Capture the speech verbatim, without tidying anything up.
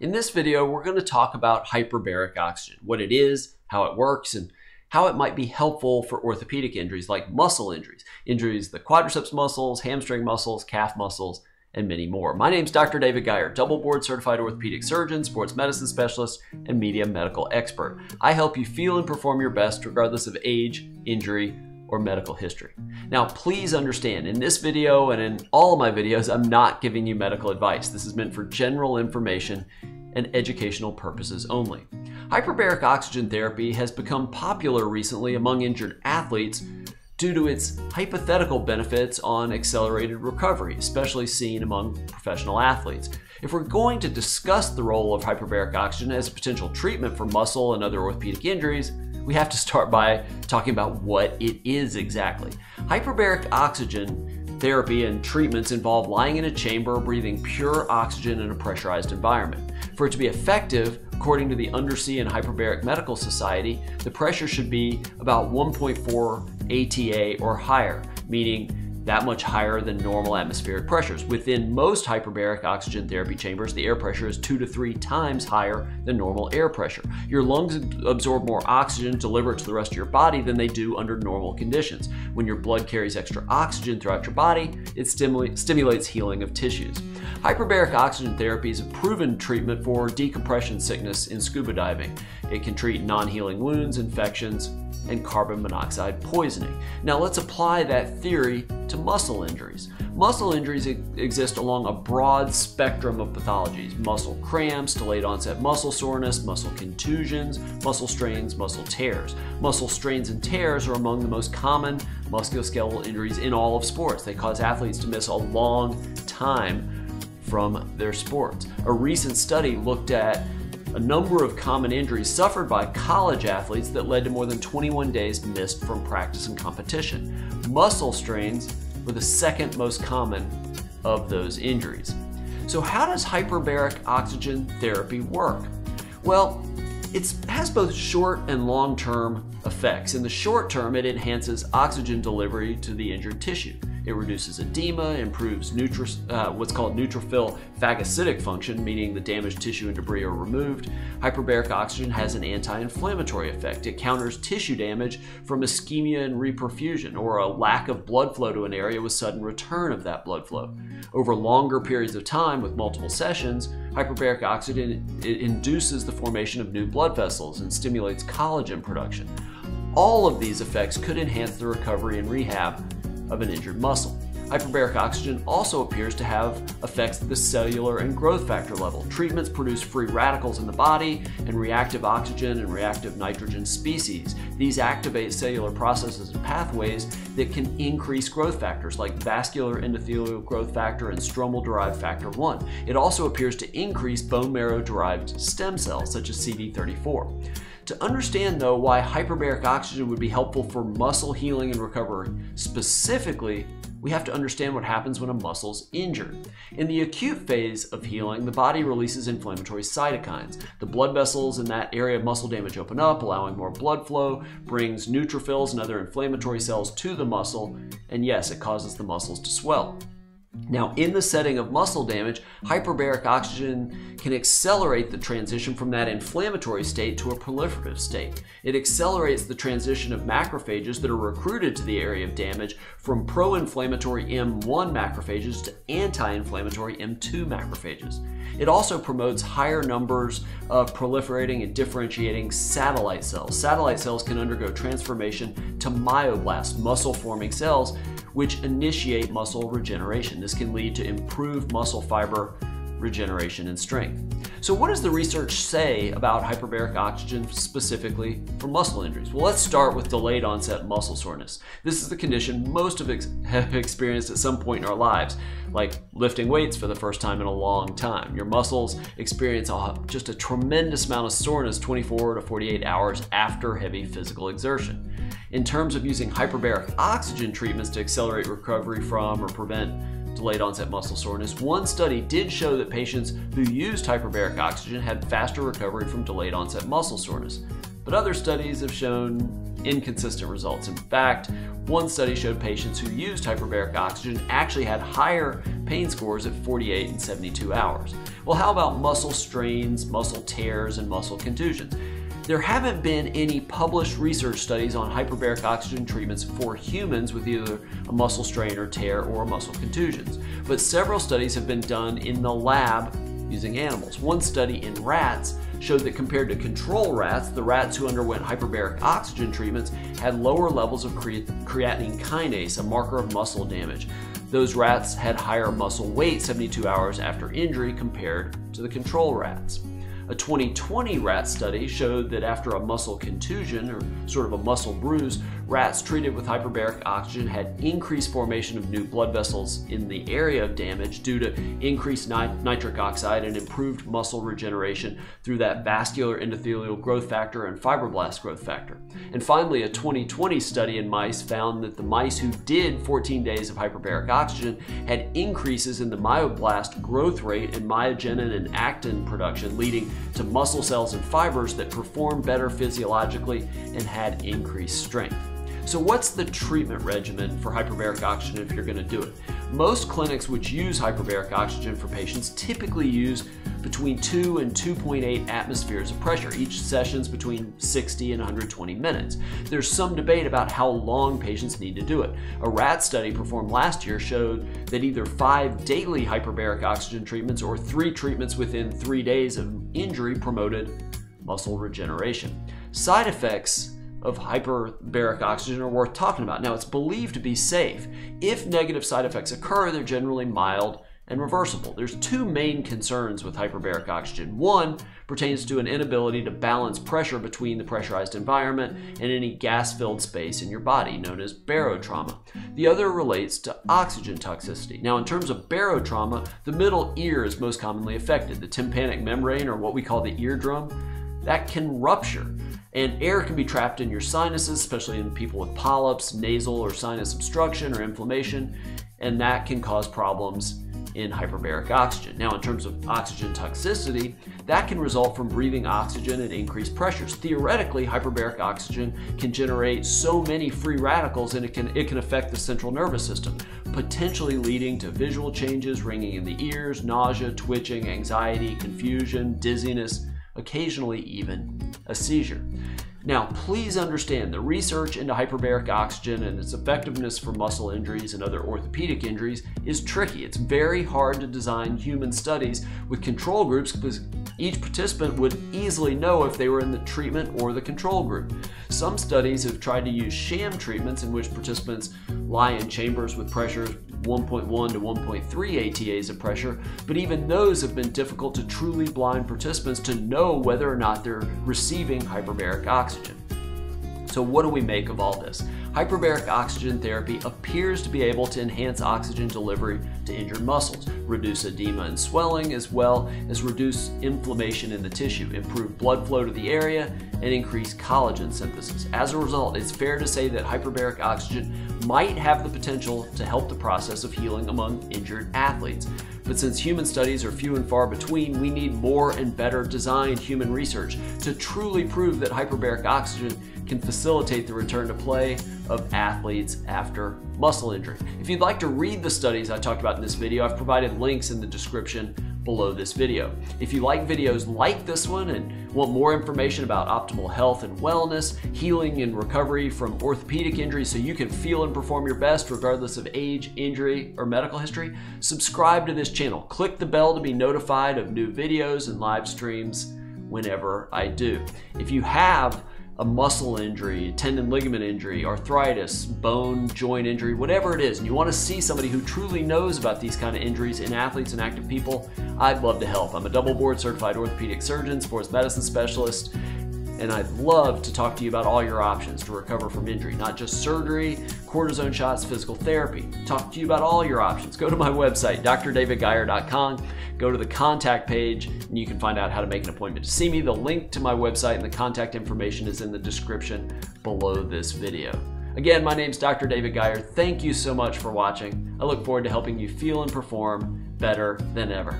In this video, we're going to talk about hyperbaric oxygen, what it is, how it works, and how it might be helpful for orthopedic injuries like muscle injuries, injuries to the quadriceps muscles, hamstring muscles, calf muscles, and many more. My name's Doctor David Geier, double board certified orthopedic surgeon, sports medicine specialist, and media medical expert. I help you feel and perform your best regardless of age, injury, or medical history. Now, please understand, in this video and in all of my videos, I'm not giving you medical advice. This is meant for general information and educational purposes only. Hyperbaric oxygen therapy has become popular recently among injured athletes due to its hypothetical benefits on accelerated recovery, especially seen among professional athletes. If we're going to discuss the role of hyperbaric oxygen as a potential treatment for muscle and other orthopedic injuries, we have to start by talking about what it is exactly. Hyperbaric oxygen therapy and treatments involve lying in a chamber, breathing pure oxygen in a pressurized environment. For it to be effective, according to the Undersea and Hyperbaric Medical Society, the pressure should be about one point four A T A or higher, meaning that much higher than normal atmospheric pressures. Within most hyperbaric oxygen therapy chambers, the air pressure is two to three times higher than normal air pressure. Your lungs absorb more oxygen, deliver it to the rest of your body than they do under normal conditions. When your blood carries extra oxygen throughout your body, it stimula- stimulates healing of tissues. Hyperbaric oxygen therapy is a proven treatment for decompression sickness in scuba diving. It can treat non-healing wounds, infections, and carbon monoxide poisoning. Now let's apply that theory to muscle injuries. Muscle injuries exist along a broad spectrum of pathologies: muscle cramps, delayed onset muscle soreness, muscle contusions, muscle strains, muscle tears. Muscle strains and tears are among the most common musculoskeletal injuries in all of sports. They cause athletes to miss a long time from their sports. A recent study looked at a number of common injuries suffered by college athletes that led to more than twenty-one days missed from practice and competition. Muscle strains were the second most common of those injuries. So how does hyperbaric oxygen therapy work? Well, it has both short and long-term effects. In the short term, it enhances oxygen delivery to the injured tissue. It reduces edema, improves neutri- uh, what's called neutrophil phagocytic function, meaning the damaged tissue and debris are removed. Hyperbaric oxygen has an anti-inflammatory effect. It counters tissue damage from ischemia and reperfusion, or a lack of blood flow to an area with sudden return of that blood flow. Over longer periods of time with multiple sessions, hyperbaric oxygen it induces the formation of new blood vessels and stimulates collagen production. All of these effects could enhance the recovery and rehab of an injured muscle. Hyperbaric oxygen also appears to have effects at the cellular and growth factor level. Treatments produce free radicals in the body and reactive oxygen and reactive nitrogen species. These activate cellular processes and pathways that can increase growth factors like vascular endothelial growth factor and stromal-derived factor one. It also appears to increase bone marrow-derived stem cells such as C D thirty-four. To understand, though, why hyperbaric oxygen would be helpful for muscle healing and recovery specifically, we have to understand what happens when a muscle's injured. In the acute phase of healing, the body releases inflammatory cytokines. The blood vessels in that area of muscle damage open up, allowing more blood flow, brings neutrophils and other inflammatory cells to the muscle, and yes, it causes the muscles to swell. Now, in the setting of muscle damage, hyperbaric oxygen can accelerate the transition from that inflammatory state to a proliferative state. It accelerates the transition of macrophages that are recruited to the area of damage from pro-inflammatory M one macrophages to anti-inflammatory M two macrophages. It also promotes higher numbers of proliferating and differentiating satellite cells. Satellite cells can undergo transformation to myoblasts, muscle-forming cells, which initiate muscle regeneration. This can lead to improved muscle fiber regeneration and strength. So what does the research say about hyperbaric oxygen specifically for muscle injuries? Well, let's start with delayed onset muscle soreness. This is the condition most of us have experienced at some point in our lives, like lifting weights for the first time in a long time. Your muscles experience just a tremendous amount of soreness twenty-four to forty-eight hours after heavy physical exertion. In terms of using hyperbaric oxygen treatments to accelerate recovery from or prevent delayed onset muscle soreness, one study did show that patients who used hyperbaric oxygen had faster recovery from delayed onset muscle soreness. but other studies have shown inconsistent results. In fact, one study showed patients who used hyperbaric oxygen actually had higher pain scores at forty-eight and seventy-two hours. Well, how about muscle strains, muscle tears, and muscle contusions? There haven't been any published research studies on hyperbaric oxygen treatments for humans with either a muscle strain or tear or muscle contusions, but several studies have been done in the lab using animals. One study in rats showed that compared to control rats, the rats who underwent hyperbaric oxygen treatments had lower levels of creatine kinase, a marker of muscle damage. Those rats had higher muscle weight seventy-two hours after injury compared to the control rats. A twenty twenty rat study showed that after a muscle contusion, or sort of a muscle bruise, rats treated with hyperbaric oxygen had increased formation of new blood vessels in the area of damage due to increased nit nitric oxide and improved muscle regeneration through that vascular endothelial growth factor and fibroblast growth factor. And finally, a twenty twenty study in mice found that the mice who did fourteen days of hyperbaric oxygen had increases in the myoblast growth rate and myogenin and actin production, leading to muscle cells and fibers that perform better physiologically and had increased strength. So what's the treatment regimen for hyperbaric oxygen if you're going to do it? Most clinics which use hyperbaric oxygen for patients typically use between two and two point eight atmospheres of pressure. Each session's between sixty and one hundred twenty minutes. There's some debate about how long patients need to do it. A rat study performed last year showed that either five daily hyperbaric oxygen treatments or three treatments within three days of injury promoted muscle regeneration. Side effects of hyperbaric oxygen are worth talking about. Now, it's believed to be safe. If negative side effects occur, they're generally mild and reversible. There's two main concerns with hyperbaric oxygen. One pertains to an inability to balance pressure between the pressurized environment and any gas-filled space in your body, known as barotrauma. The other relates to oxygen toxicity. Now, in terms of barotrauma, the middle ear is most commonly affected. The tympanic membrane, or what we call the eardrum, that can rupture. And air can be trapped in your sinuses, especially in people with polyps, nasal or sinus obstruction or inflammation, and that can cause problems in hyperbaric oxygen. Now, in terms of oxygen toxicity, that can result from breathing oxygen at increased pressures. Theoretically, hyperbaric oxygen can generate so many free radicals and it can, it can affect the central nervous system, potentially leading to visual changes, ringing in the ears, nausea, twitching, anxiety, confusion, dizziness, occasionally even a seizure. Now, please understand the research into hyperbaric oxygen and its effectiveness for muscle injuries and other orthopedic injuries is tricky. It's very hard to design human studies with control groups because each participant would easily know if they were in the treatment or the control group. Some studies have tried to use sham treatments in which participants lie in chambers with pressures one point one to one point three A T As of pressure, but even those have been difficult to truly blind participants to know whether or not they're receiving hyperbaric oxygen. So what do we make of all this? Hyperbaric oxygen therapy appears to be able to enhance oxygen delivery to injured muscles, reduce edema and swelling, as well as reduce inflammation in the tissue, improve blood flow to the area, and increase collagen synthesis. As a result, it's fair to say that hyperbaric oxygen might have the potential to help the process of healing among injured athletes. But since human studies are few and far between, we need more and better designed human research to truly prove that hyperbaric oxygen can facilitate the return to play of athletes after muscle injury. If you'd like to read the studies I talked about in this video, I've provided links in the description below this video. If you like videos like this one and want more information about optimal health and wellness, healing and recovery from orthopedic injuries so you can feel and perform your best regardless of age, injury, or medical history, subscribe to this channel. Click the bell to be notified of new videos and live streams whenever I do. If you have a muscle injury, tendon ligament injury, arthritis, bone, joint injury, whatever it is, and you want to see somebody who truly knows about these kind of injuries in athletes and active people, I'd love to help. I'm a double board certified orthopedic surgeon, sports medicine specialist, and I'd love to talk to you about all your options to recover from injury, not just surgery, cortisone shots, physical therapy. Talk to you about all your options. Go to my website, D R david geier dot com, go to the contact page, and you can find out how to make an appointment to see me. The link to my website and the contact information is in the description below this video. Again, my name's Doctor David Geier. Thank you so much for watching. I look forward to helping you feel and perform better than ever.